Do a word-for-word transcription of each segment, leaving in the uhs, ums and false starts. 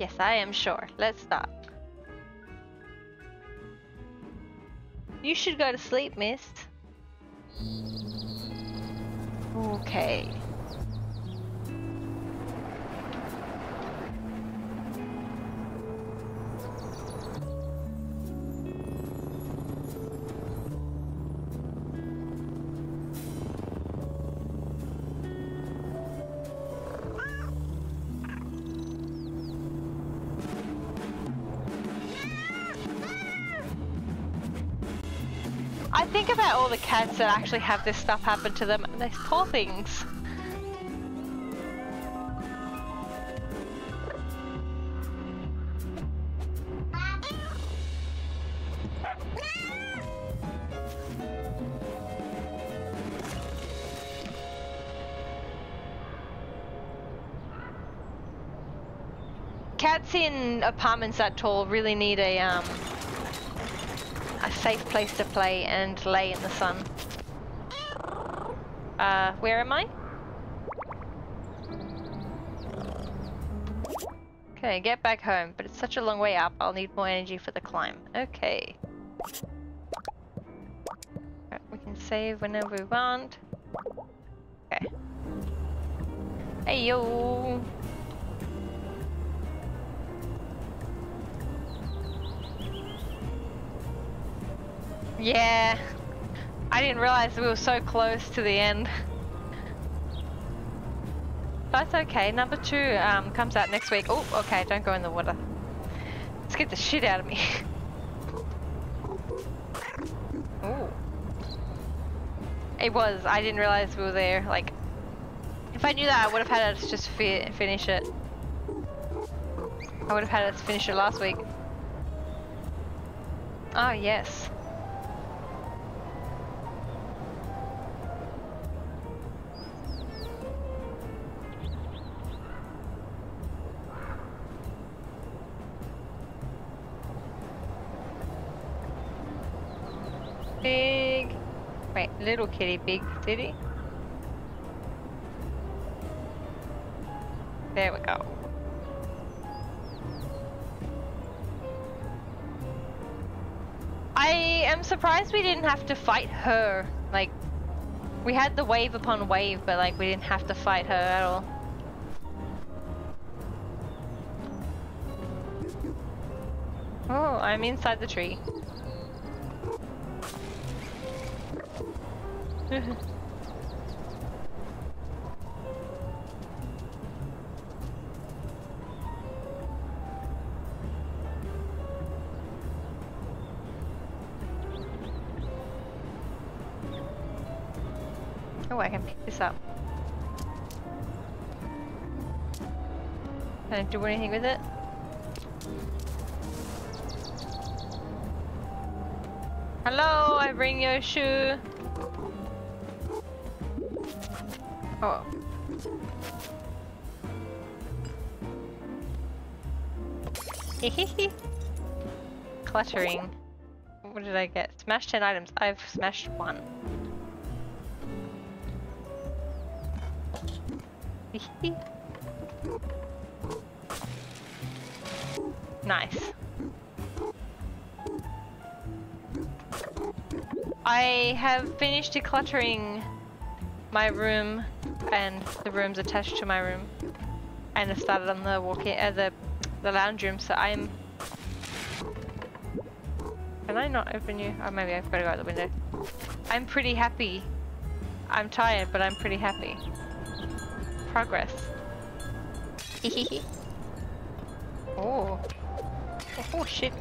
Yes, I am sure. Let's stop. You should go to sleep, miss. Okay. I think about all the cats that actually have this stuff happen to them, and these poor things. Cats in apartments that tall really need a um a safe place to play and lay in the sun. Uh, where am I? Okay, get back home, but it's such a long way up, I'll need more energy for the climb. Okay. Right, we can save whenever we want. Okay. Hey yo! Yeah, I didn't realize we were so close to the end. That's okay, number two um, comes out next week. Oh, okay, don't go in the water. Let's get the shit out of me. Ooh. It was, I didn't realize we were there. Like, if I knew that, I would have had us just fi finish it. I would have had us finish it last week. Oh, yes. Big... Wait, Little Kitty, Big City? There we go. I am surprised we didn't have to fight her. Like, we had the wave upon wave, but like, we didn't have to fight her at all. Oh, I'm inside the tree. Oh, I can pick this up. Can I do anything with it? Hello, I bring your shoe. Oh. Hehehe. Cluttering. What did I get? Smash ten items. I've smashed one. Hehehe. Nice. I have finished decluttering my room and the rooms attached to my room, and I started on the walk-in, uh, the the lounge room. So I'm. Can I not open you? Oh, maybe I've got to go out the window. I'm pretty happy. I'm tired, but I'm pretty happy. Progress. Oh. Oh shit.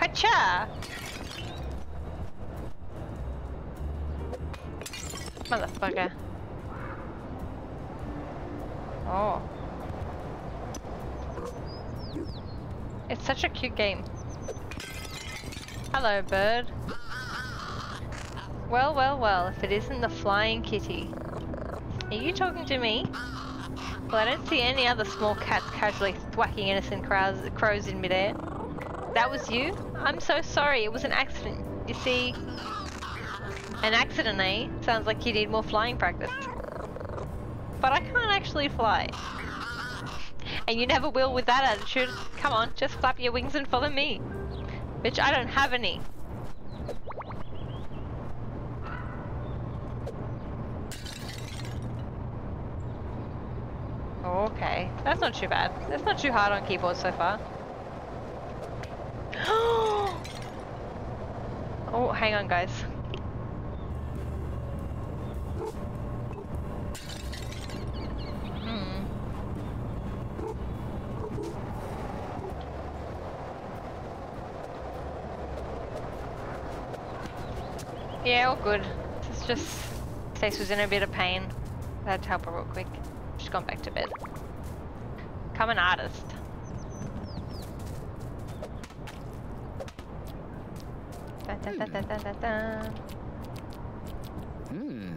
Acha! Motherfucker. Oh. It's such a cute game. Hello, bird. Well, well, well, if it isn't the flying kitty. Are you talking to me? Well, I don't see any other small cats casually thwacking innocent crows, crows in midair. That was you? I'm so sorry, it was an accident. You see... An accident, eh? Sounds like you need more flying practice. But I can't actually fly. And you never will with that attitude. Come on, just flap your wings and follow me. Bitch, I don't have any. Okay, that's not too bad. That's not too hard on keyboard so far. Oh, hang on, guys. Hmm. Yeah, all good. It's just Stacey was in a bit of pain. I had to help her real quick. She's gone back to bed. Become an artist. Dun, dun, dun, dun, dun, dun, dun. Mm.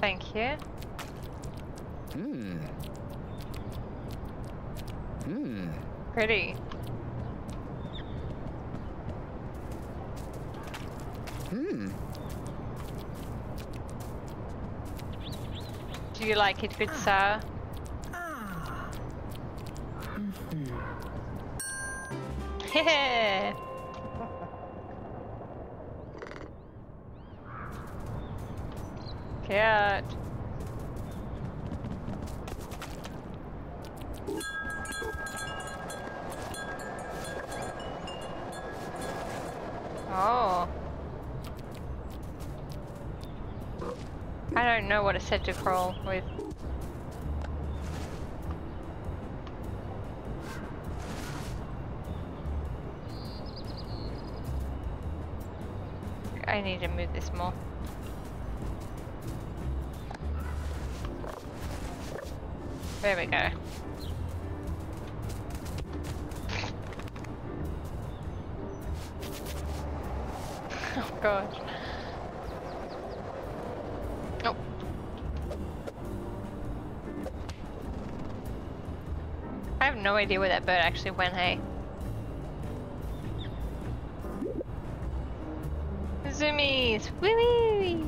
Thank you. Mm. Mm. Pretty. Mm. Do you like it, good sir? Yeah. Cat. Oh. I don't know what it said to crawl with. I need to move this more. There we go. Oh god. Oh. I have no idea where that bird actually went, hey. Zoomies! Wee wee wee!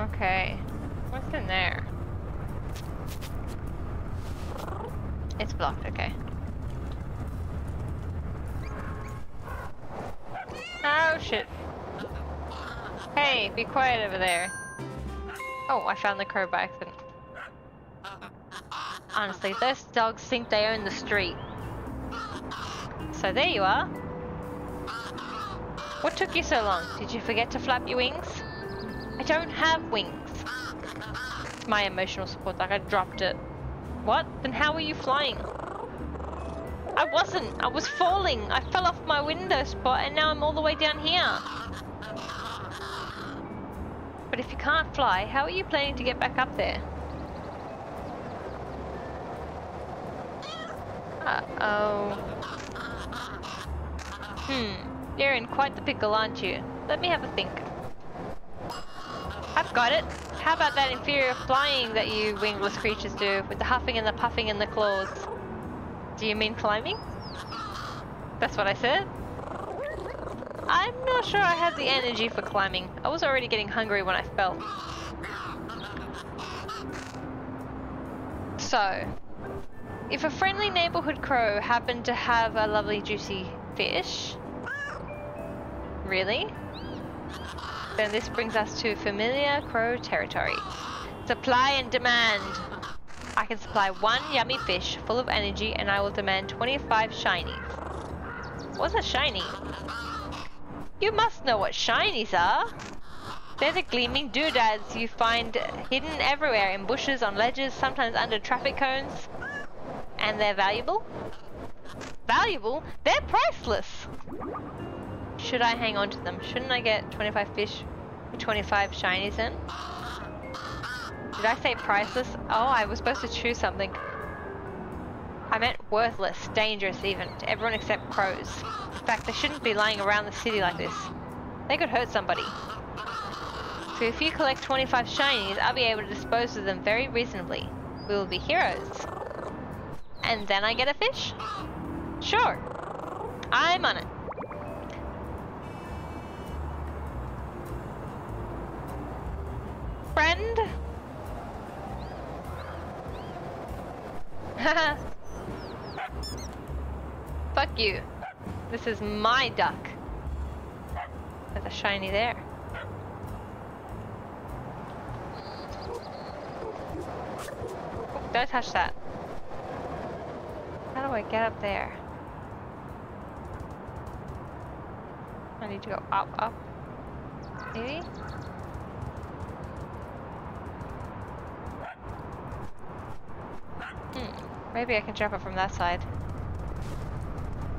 Okay, what's in there? It's blocked, okay. Oh shit. Hey, be quiet over there. Oh, I found the crow by accident. Honestly, those dogs think they own the street. So there you are. What took you so long? Did you forget to flap your wings? I don't have wings. It's my emotional support, like I dropped it. What? Then how were you flying? I wasn't. I was falling. I fell off my window spot and now I'm all the way down here. But if you can't fly, how are you planning to get back up there? Uh-oh. Hmm, you're in quite the pickle, aren't you? Let me have a think. I've got it. How about that inferior flying that you wingless creatures do, with the huffing and the puffing and the claws? Do you mean climbing? That's what I said. I'm not sure I have the energy for climbing. I was already getting hungry when I fell. So, if a friendly neighborhood crow happened to have a lovely juicy fish, really? Then this brings us to familiar crow territory. Supply and demand. I can supply one yummy fish full of energy and I will demand twenty-five shinies. What's a shiny? You must know what shinies are. They're the gleaming doodads you find hidden everywhere in bushes, on ledges, sometimes under traffic cones. And they're valuable. Valuable? They're priceless! Should I hang on to them? Shouldn't I get twenty-five fish with twenty-five shinies in? Did I say priceless? Oh, I was supposed to choose something. I meant worthless, dangerous even, to everyone except crows. In fact, they shouldn't be lying around the city like this. They could hurt somebody. So if you collect twenty-five shinies, I'll be able to dispose of them very reasonably. We will be heroes. And then I get a fish? Sure. I'm on it. Friend? Haha. Fuck you. This is my duck. There's a shiny there. Don't touch that. How do I get up there? I need to go up, up. Maybe? Hmm. Maybe I can drop it from that side.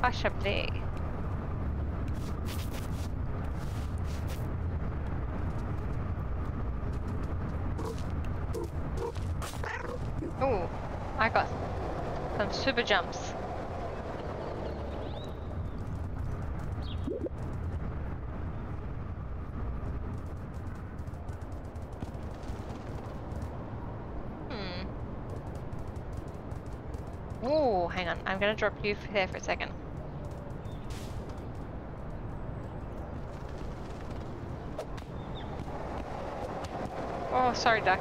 Possibly. Oh, I got some super jumps. Hmm. Oh, hang on. I'm gonna drop you there for a second. Oh, sorry, duck.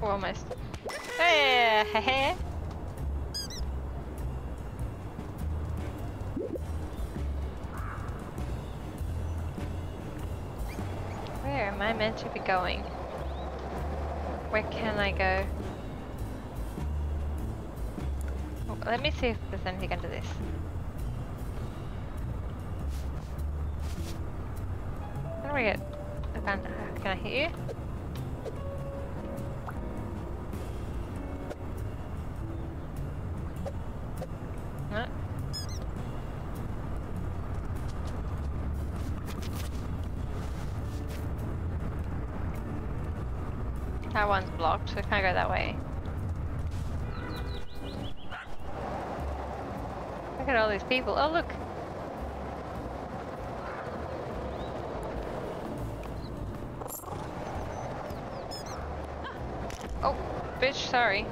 Almost. Hey, hey, hey. Where am I meant to be going? Where can I go? Oh, let me see if there's anything under this. How do I get? I can't, can I hit you? That one's blocked, so we can't go that way. Look at all these people. Oh, look! Oh, bitch, sorry.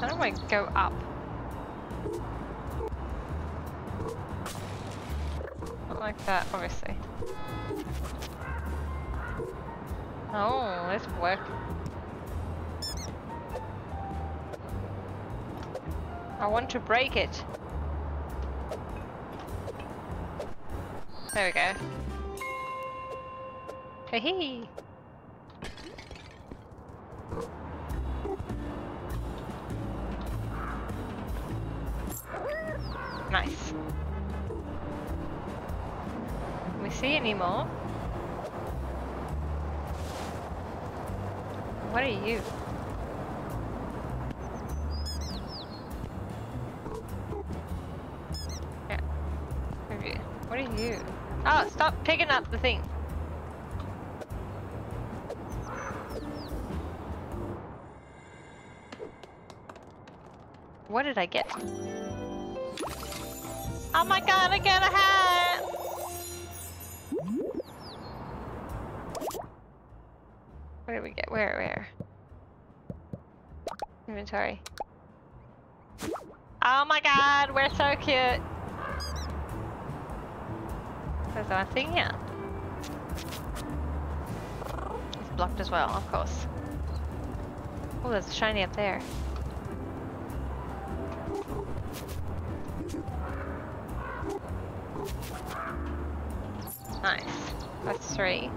I don't want to go up. Like that, obviously. Oh, let's work. I want to break it. There we go. Hey hee. Nice. See anymore? What are you? Yeah. What are you? Oh, stop picking up the thing. What did I get? Oh my god, I got a hat! What did we get? Where, where? Inventory. Oh my god, we're so cute! There's our thing here. It's blocked as well, of course. Oh, there's a shiny up there. Nice. That's three.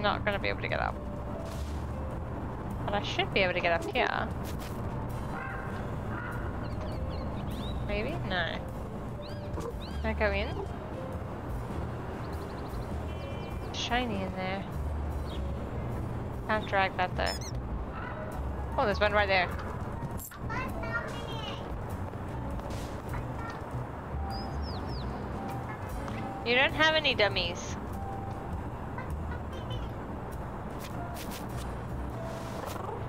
Not gonna be able to get up. But I should be able to get up here. Maybe? No. Can I go in? It's shiny in there. Can't drag that though. Oh, there's one right there. You don't have any dummies.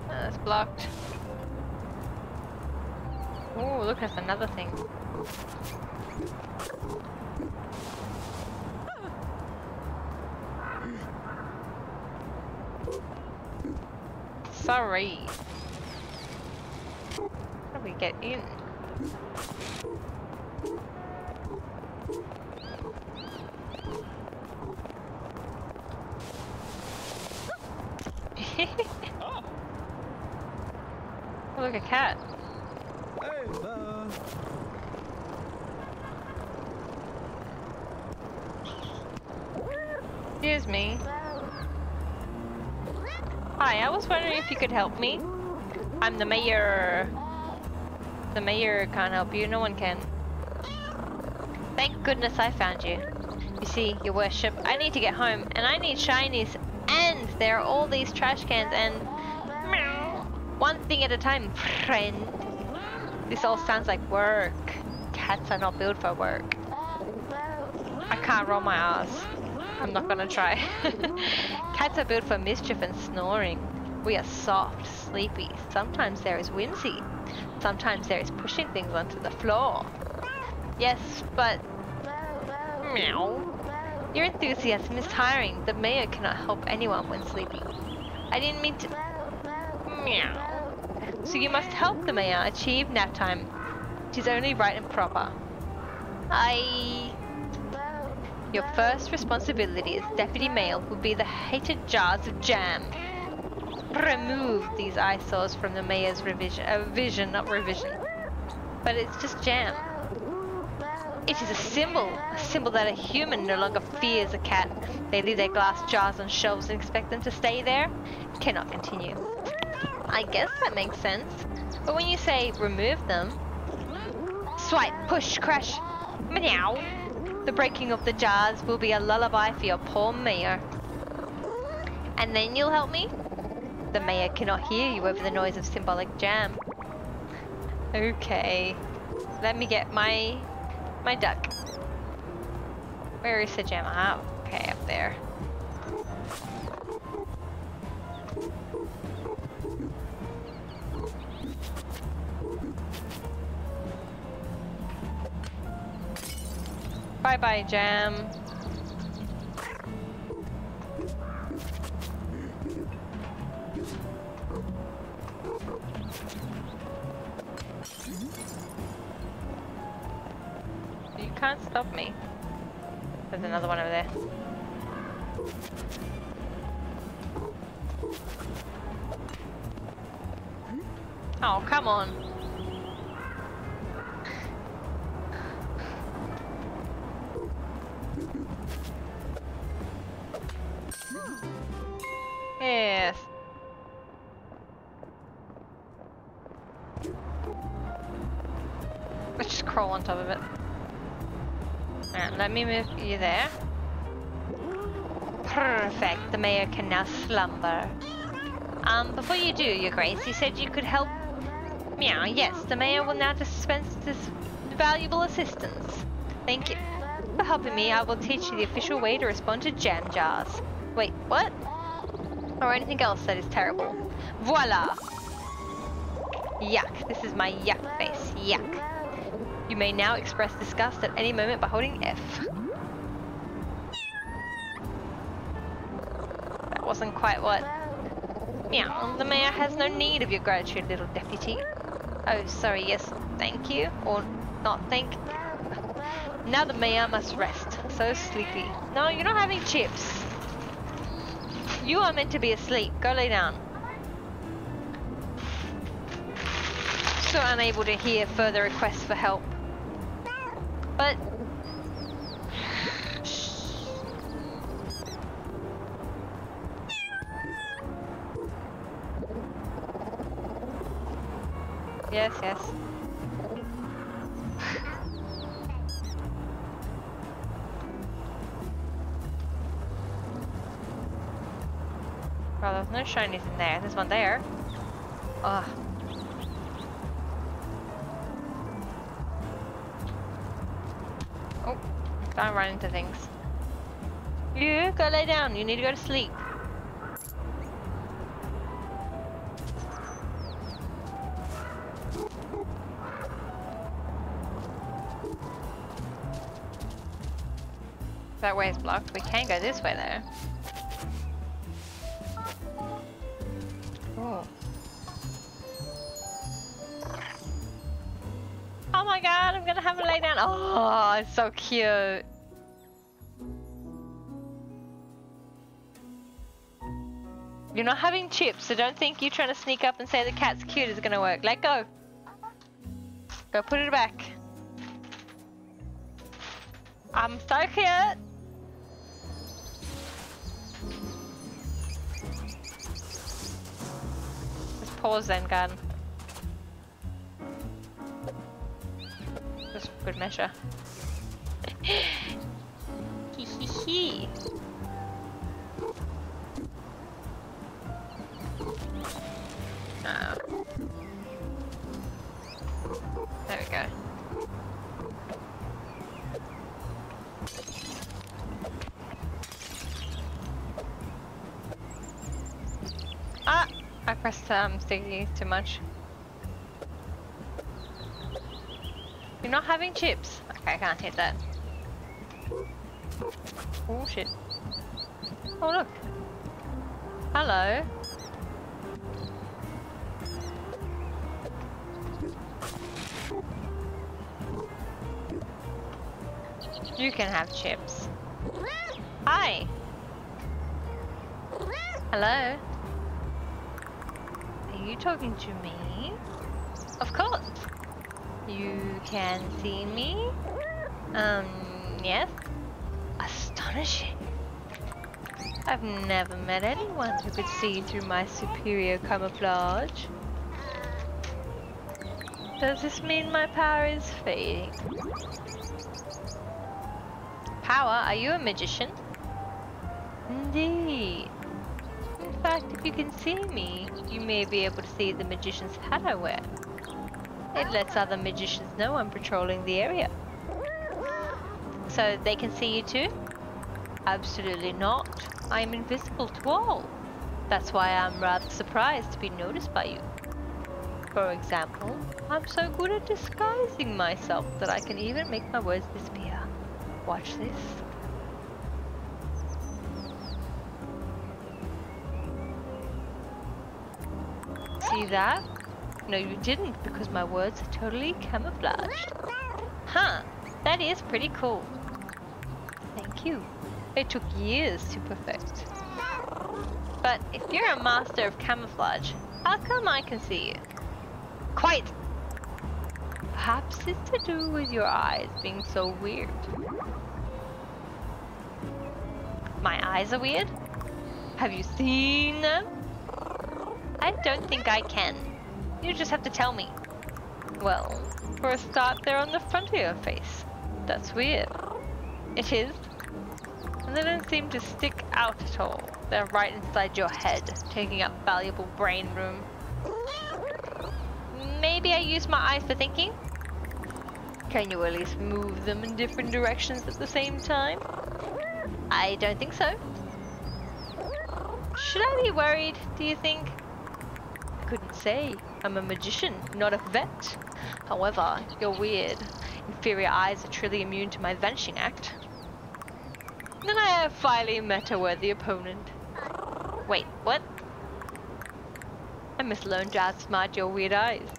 That's oh, blocked. Oh, look, that's another thing. Sorry. How do we get in? Oh. Oh, look, a cat. Hey, uh... Excuse me. Hi, I was wondering if you could help me. I'm the mayor. The mayor can't help you, no one can. Thank goodness I found you. You see, your worship, I need to get home, and I need shinies, and there are all these trash cans, and... One thing at a time, friend. This all sounds like work. Cats are not built for work. I can't roll my ass. I'm not gonna try. Cats are built for mischief and snoring. We are soft, sleepy. Sometimes there is whimsy. Sometimes there is pushing things onto the floor. Yes, but... Meow. Your enthusiasm is tiring. The mayor cannot help anyone when sleepy. I didn't mean to... Meow. So you must help the mayor achieve nap time. It is only right and proper. I... Your first responsibility as deputy mayor will be the hated jars of jam. Remove these eyesores from the mayor's revision, uh, vision, not revision. But it's just jam. It is a symbol, a symbol that a human no longer fears a cat. They leave their glass jars on shelves and expect them to stay there. Cannot continue. I guess that makes sense. But when you say remove them, swipe, push, crash, meow. The breaking of the jars will be a lullaby for your poor mayor. And then you'll help me? The mayor cannot hear you over the noise of symbolic jam. Okay. Let me get my... my duck. Where is the jam? Ah, okay, up there. Bye bye, jam. You can't stop me. There's another one over there. Oh, come on. Yes. Let's just crawl on top of it. Alright, let me move you there. Perfect. The mayor can now slumber. Um, before you do, Your Grace, you said you could help... Meow. Yes, the mayor will now dispense this valuable assistance. Thank you for helping me. I will teach you the official way to respond to jam jars. Wait, what? Or anything else that is terrible. Voila! Yuck. This is my yuck face. Yuck. You may now express disgust at any moment by holding F. That wasn't quite what... Meow. The mayor has no need of your gratitude, little deputy. Oh, sorry. Yes, thank you. Or not thank you. Now the mayor must rest. So sleepy. No, you're not having chips. You are meant to be asleep. Go lay down. So unable to hear further requests for help. But... Yes, yes. Well, there's no shinies in there. There's one there. Ugh. Oh, I'm running into things. You go lay down. You need to go to sleep. That way is blocked. We can go this way though. Oh. Oh my god, I'm gonna have a lay down. Oh, it's so cute. You're not having chips, so don't think you trying to sneak up and say the cat's cute is gonna work. Let go. Go put it back. I'm so cute. Just pause then, garden. Just for good measure. Hee hee hee. Oh. There we go. Ah! I pressed um, Stacey too much. You're not having chips. Okay, I can't hit that. Oh shit. Oh look. Hello. You can have chips. Hi. Hello. Are you talking to me? Of course. You can see me? Um, yes. Astonishing. I've never met anyone who could see through my superior camouflage. Does this mean my power is fading? Power? Are you a magician? Indeed. In fact, if you can see me, you may be able to see the magician's hat I wear. It lets other magicians know I'm patrolling the area. So they can see you too? Absolutely not. I'm invisible to all. That's why I'm rather surprised to be noticed by you. For example, I'm so good at disguising myself that I can even make my words disappear. Watch this. See that? No, you didn't, because my words are totally camouflaged. Huh, that is pretty cool. Thank you. It took years to perfect. But if you're a master of camouflage, how come I can see you? Quite! Perhaps it's to do with your eyes being so weird. My eyes are weird? Have you seen them? I don't think I can. You just have to tell me. Well, for a start, they're on the front of your face. That's weird. It is. And they don't seem to stick out at all. They're right inside your head, taking up valuable brain room. Maybe I use my eyes for thinking? Can you at least move them in different directions at the same time? I don't think so. Should I be worried, do you think? Couldn't say. I'm a magician, not a vet. However, your weird, inferior eyes are truly immune to my vanishing act. Then I have finally met a worthy opponent. Wait, what? I must learn to outsmart your weird eyes.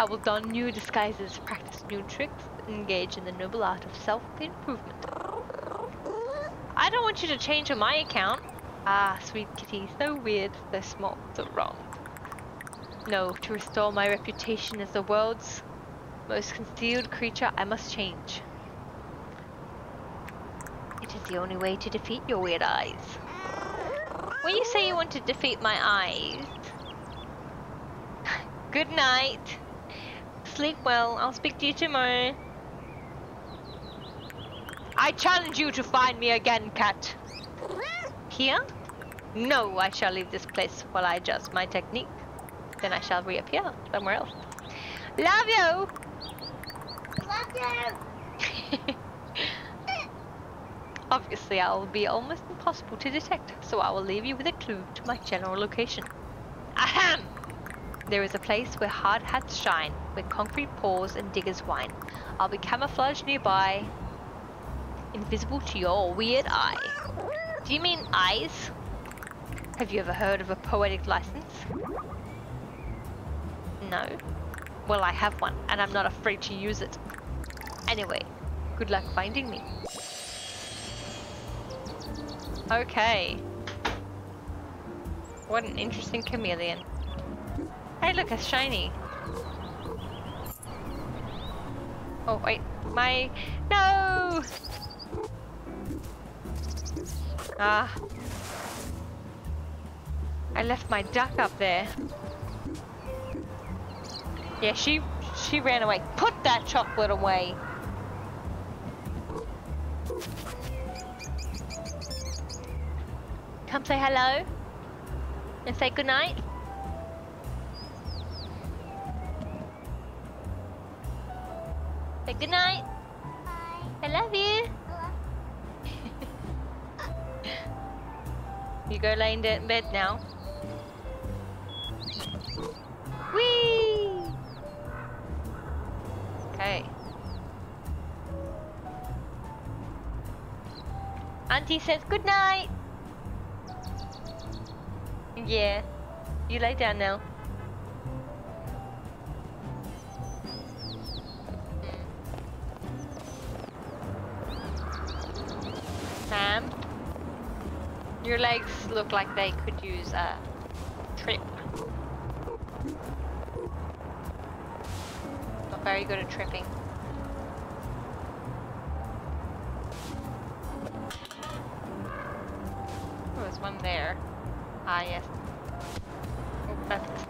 I will don new disguises, practice new tricks, engage in the noble art of self-improvement. I don't want you to change on my account. Ah, sweet kitty, so weird, so small, so wrong. No, to restore my reputation as the world's most concealed creature, I must change. It is the only way to defeat your weird eyes. When you say you want to defeat my eyes... Good night. Sleep well. I'll speak to you tomorrow. I challenge you to find me again, cat. Here? No, I shall leave this place while I adjust my technique. Then I shall reappear somewhere else. Love you! Love you! Obviously, I will be almost impossible to detect, so I will leave you with a clue to my general location. Ahem! There is a place where hard hats shine, where concrete pours and diggers whine. I'll be camouflaged nearby, invisible to your weird eye. Do you mean eyes? Have you ever heard of a poetic license? No? Well, I have one, and I'm not afraid to use it. Anyway, good luck finding me. Okay. What an interesting chameleon. Hey, look, a shiny. Oh, wait. My... No! Ah. I left my duck up there. Yeah, she she ran away. Put that chocolate away. Come say hello and say good night. Say good night. Bye. I love you. You go laying down in bed now. Whee! Okay. Auntie says good night. Yeah. You lay down now. Sam? Your legs look like they could use a trim. Not very good at tripping. Oh, there's one there. Ah, yes. Oh, that's...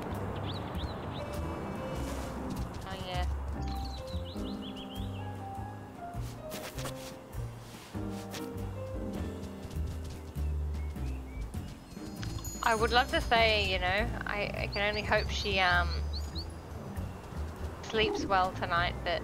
Oh, yes. I would love to say, you know, I, I can only hope she um sleeps well tonight, but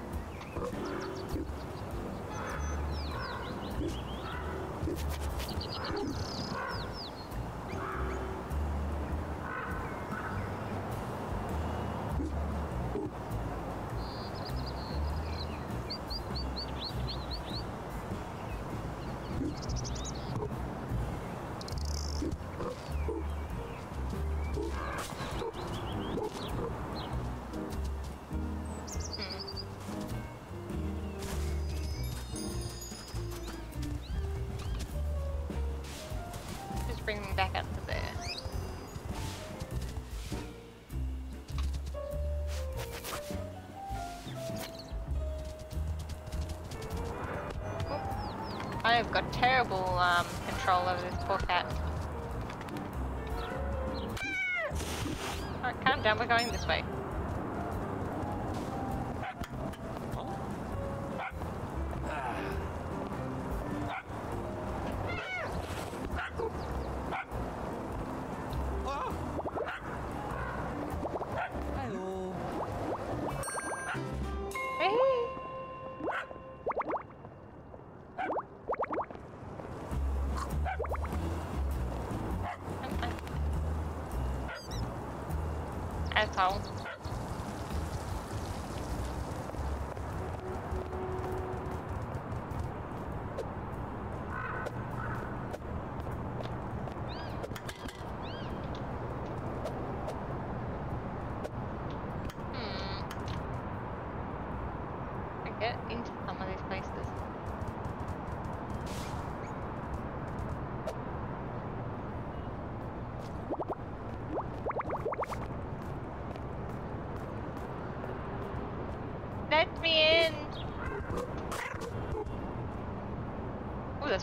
Um, control over this poor cat. Alright, calm down, we're going this way.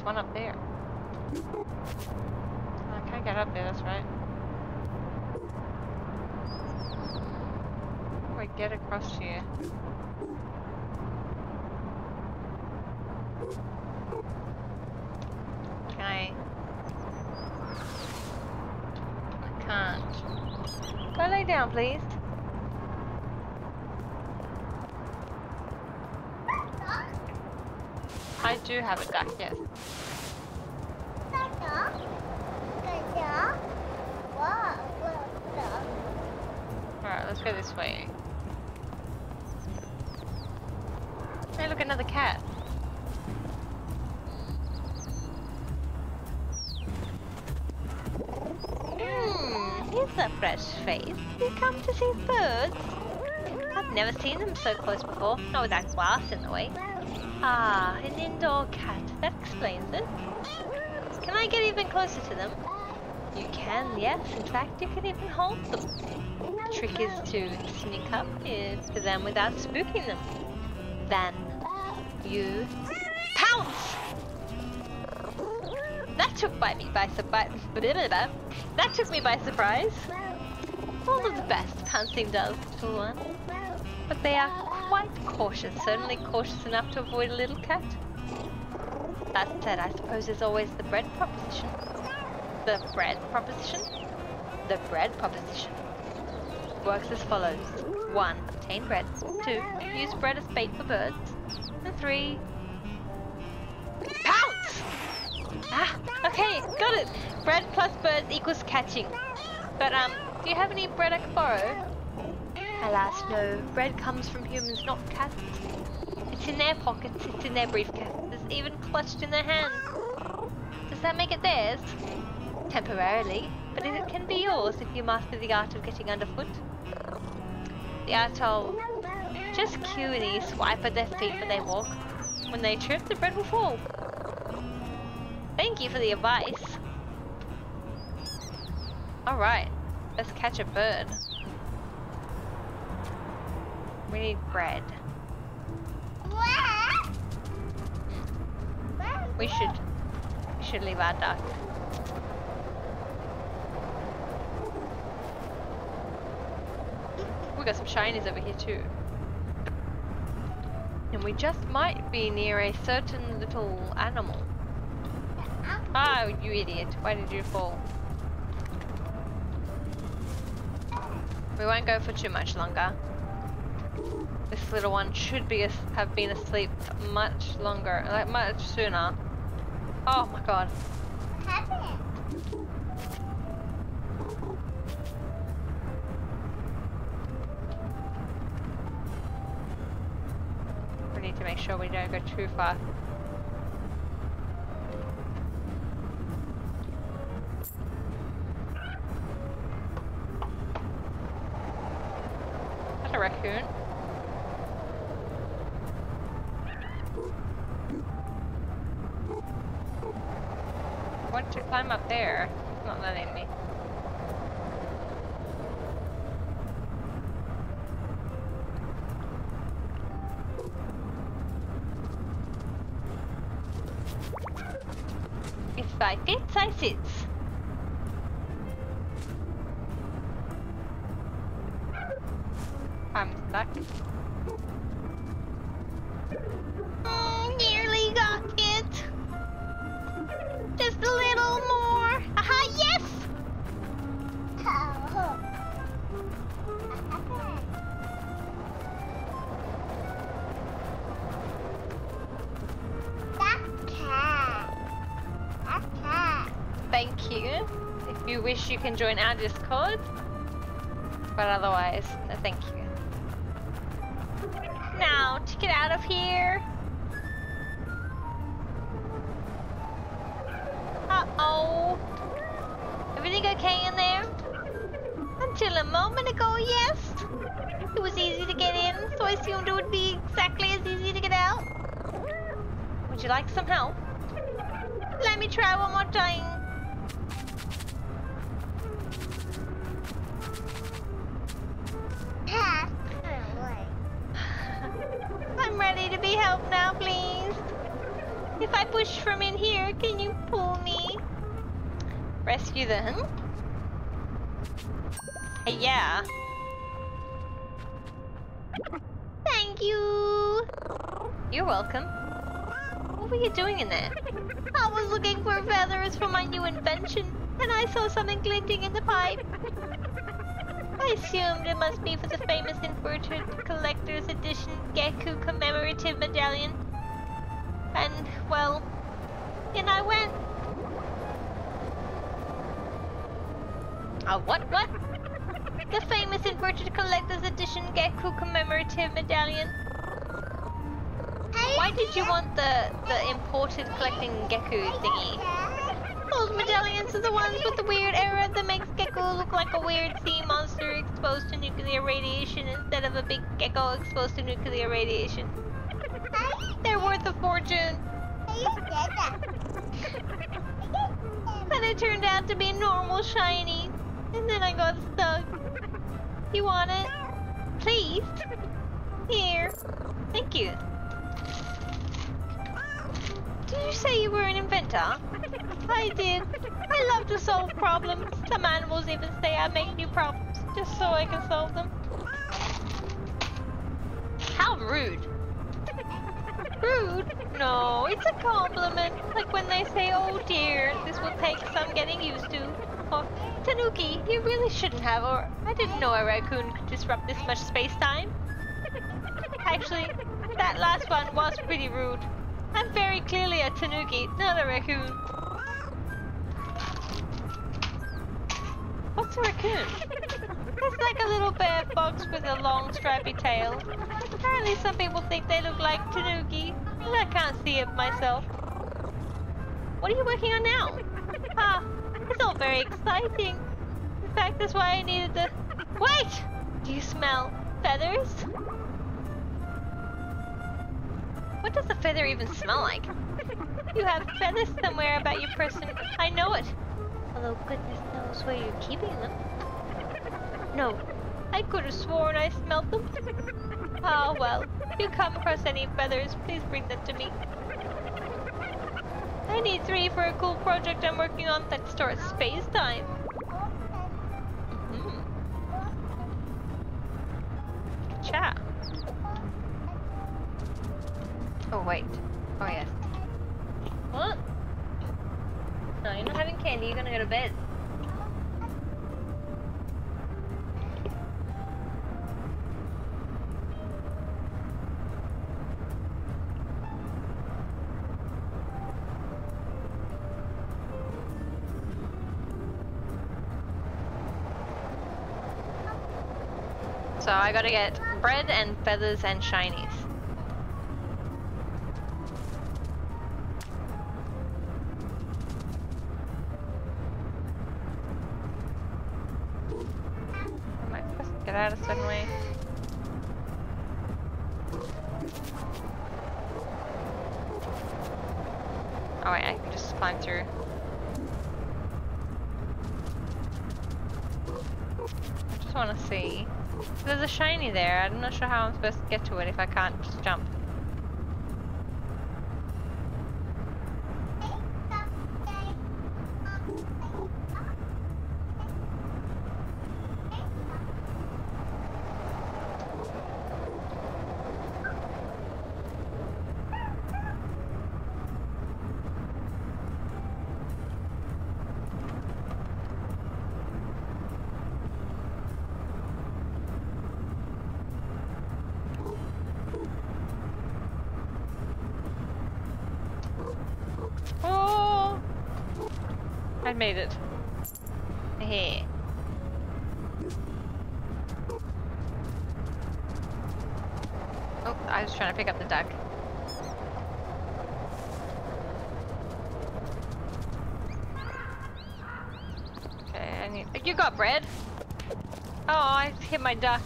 One up there. I can't get up there, that's right. How do I get across here? Can I... slide down, please. I do have a duck, yes. Alright, let's go this way. Hey, look, another cat. Hmm, here's a fresh face. You come to see birds? I've never seen them so close before, not with that glass in the way. Ah, an indoor cat. That explains it. Can I get even closer to them? You can, yes. In fact, you can even hold them. The trick is to sneak up to them without spooking them. Then you pounce! That took by me by surprise. That took me by surprise. All of the best pouncing does, little one. But they are quite cautious, certainly cautious enough to avoid a little cat. That said, I suppose there's always the bread proposition. The bread proposition? The bread proposition works as follows. One, obtain bread. Two, use bread as bait for birds. And three, pounce! Ah, okay, got it. Bread plus birds equals catching. But um, do you have any bread I can borrow? Alas, no. Bread comes from humans, not cats. It's in their pockets, it's in their briefcases, it's even clutched in their hands. Does that make it theirs? Temporarily, but it can be yours if you master the art of getting underfoot. The art of just cutie swipe at their feet when they walk. When they trip, the bread will fall. Thank you for the advice. Alright, let's catch a bird. We need bread. We should, we should leave our duck. We got some shinies over here too. And we just might be near a certain little animal. Oh, you idiot. Why did you fall? We won't go for too much longer. This little one should be a, have been asleep much longer, like much sooner. Oh my god. What happened? We need to make sure we don't go too far. That's a raccoon. To climb up there, it's not letting me. If I fits, I sits. I'm stuck. Oh, nearly got it. Just a little more. Aha, yes! That cat. That cat. Thank you. If you wish, you can join our Discord. But otherwise, no thank you. Now, to get out of here. Uh-oh. Everything okay in there? Until a moment ago, yes. It was easy to get in, so I assumed it would be exactly as easy to get out. Would you like some help? Let me try one more time. I'm ready to be helped now, please. If I push from in here, can you pull me? Rescue them? Hey, yeah. Thank you. You're welcome. What were you doing in there? I was looking for feathers for my new invention, and I saw something glinting in the pipe. I assumed it must be for the famous Unfortunate Collector's Edition Geku commemorative medallion. And, well, in I went. Uh, what, what? The famous Unfortunate Collector's Edition Geku commemorative medallion. Why did you want the, the imported collecting Geku thingy? Those medallions are the ones with the weird error that makes Geku look like a weird sea monster exposed to nuclear radiation instead of a big gecko exposed to nuclear radiation. They're worth a fortune. But it turned out to be normal shiny. And then I got stuck. You want it? Please? Here. Thank you. Did you say you were an inventor? I did. I love to solve problems. Some animals even say I make new problems just so I can solve them. How rude. Rude? No, it's a compliment. Like when they say, oh dear, this will take some getting used to. Or, Tanuki, you really shouldn't have, or I didn't know a raccoon could disrupt this much space-time. Actually, that last one was pretty rude. I'm very clearly a tanuki, not a raccoon. What's a raccoon? It's like a little bear fox with a long stripy tail. Apparently some people think they look like tanuki, but I can't see it myself. What are you working on now? Ah, it's all very exciting. In fact, that's why I needed the... Wait! Do you smell feathers? What does a feather even smell like? You have feathers somewhere about your person. I know it. Although goodness knows where you're keeping them. No, I could have sworn I smelled them. Oh well, if you come across any feathers, please bring them to me. I need three for a cool project I'm working on that stores space-time. Mm-hmm. Cha. Oh wait, oh yes. What? No, you're not having candy, you're gonna go to bed. So I gotta get bread and feathers and shinies. Out a certain way. Oh wait, I can just climb through. I just want to see. There's a shiny there. I'm not sure how I'm supposed to get to it if I can't just jump. I made it. Hey. Oh, I was trying to pick up the duck. Okay, I need. You got bread? Oh, I hit my duck.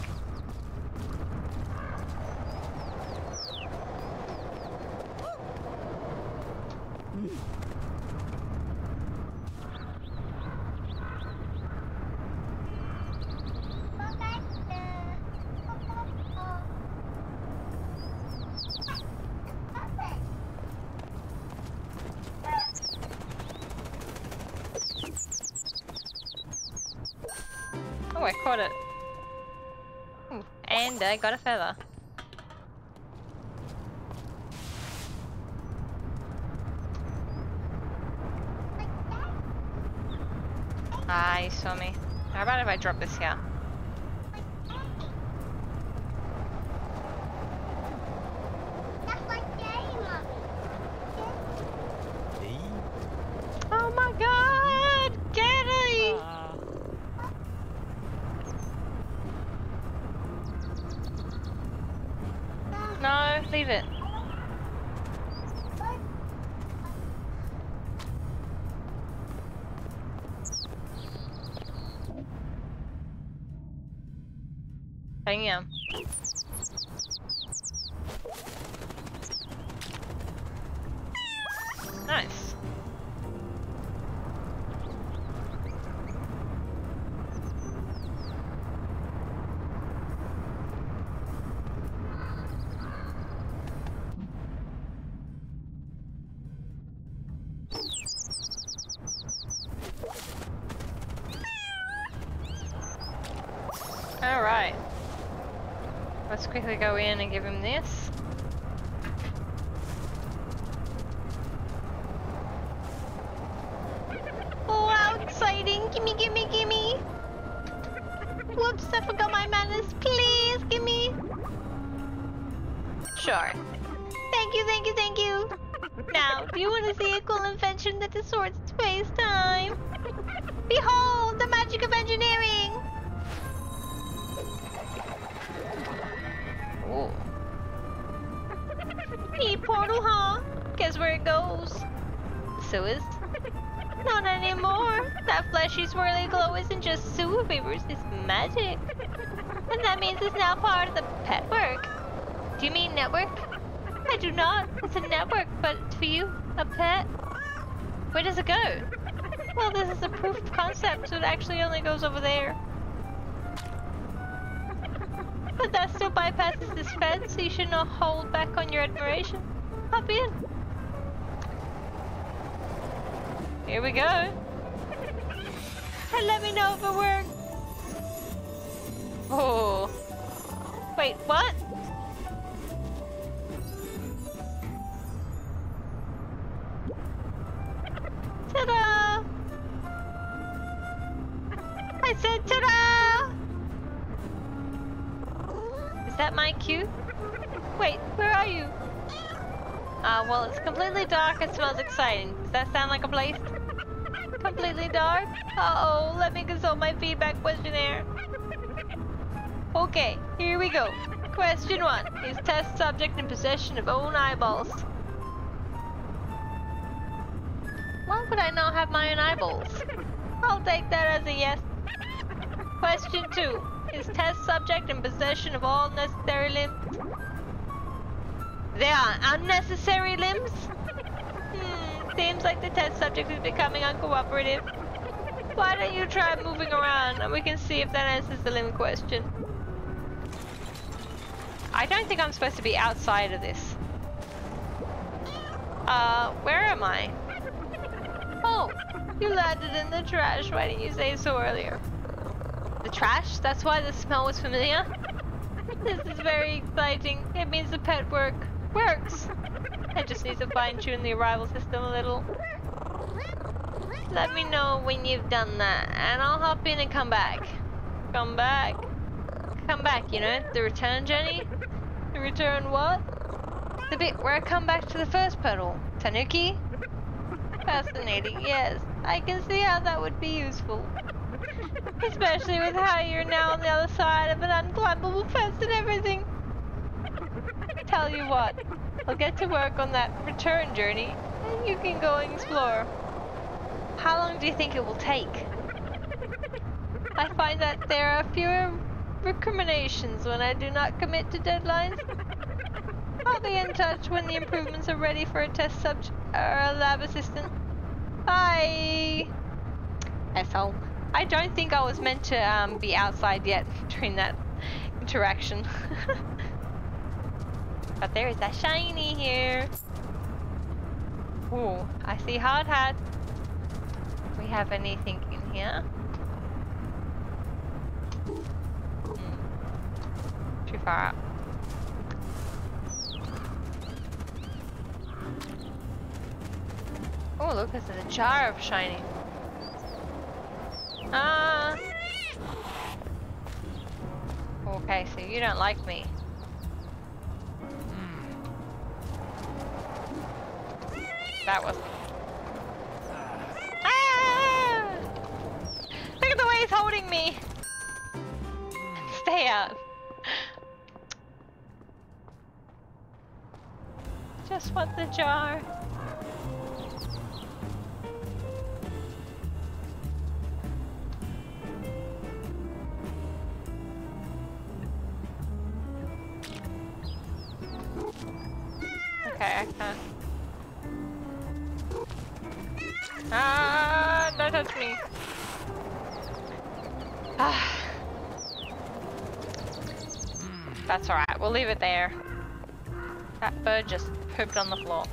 I caught it. Ooh, and I got a feather. Ah, you saw me. How about if I drop this here? playing, yeah. Nice. Alright. Let's quickly go in and give him this. Oh, how exciting! Gimme, gimme, gimme! Whoops, I forgot my manners. Please, gimme! Sure. Thank you, thank you, thank you! Now, do you want to see a cool invention that distorts space time? Behold, the magic of engineering! Oh. Need portal, huh? Guess where it goes. Sewers? Not anymore. That flashy swirly glow isn't just sewer vapors, it's magic. And that means it's now part of the pet work. Do you mean network? I do not. It's a network, but for you, a pet? Where does it go? Well, this is a proof of concept, so it actually only goes over there. But that still bypasses this fence, so you should not hold back on your admiration. Hop in. Here we go. And let me know if it works. Oh. Wait, what? Ta-da! I said ta-da! Is that my cue? Wait, where are you? Ah, uh, well, it's completely dark and smells exciting. Does that sound like a place? Completely dark? Uh-oh, let me consult my feedback questionnaire. Okay, here we go. Question one. Is test subject in possession of own eyeballs? Why would I not have my own eyeballs? I'll take that as a yes. Question two. Is test subject in possession of all necessary limbs? There are unnecessary limbs? Hmm, seems like the test subject is becoming uncooperative. Why don't you try moving around and we can see if that answers the limb question. I don't think I'm supposed to be outside of this. Uh, where am I? Oh, you landed in the trash. Why didn't you say so earlier? The trash? That's why the smell was familiar? This is very exciting. It means the pet work works. I just need to fine-tune the arrival system a little. Let me know when you've done that, and I'll hop in and come back. Come back. Come back, you know? The return journey? The return what? The bit where I come back to the first portal. Tanuki? Fascinating, yes. I can see how that would be useful. Especially with how you're now on the other side of an unclimbable fence and everything. Tell you what, I'll get to work on that return journey and you can go and explore. How long do you think it will take? I find that there are fewer recriminations when I do not commit to deadlines. I'll be in touch when the improvements are ready for a test subject or a lab assistant. Bye! Asshole. I don't think I was meant to um, be outside yet during that interaction. But there is that shiny here. Ooh, I see hard hat. Do we have anything in here? Mm. Too far up. Oh look, this is a jar of shiny. Ah. Okay, so you don't like me. Mm. That was. Ah! Look at the way he's holding me. Stay out. Just want the jar. Okay, I can't. Ah, don't touch me. Ah. That's alright, we'll leave it there. That bird just pooped on the floor.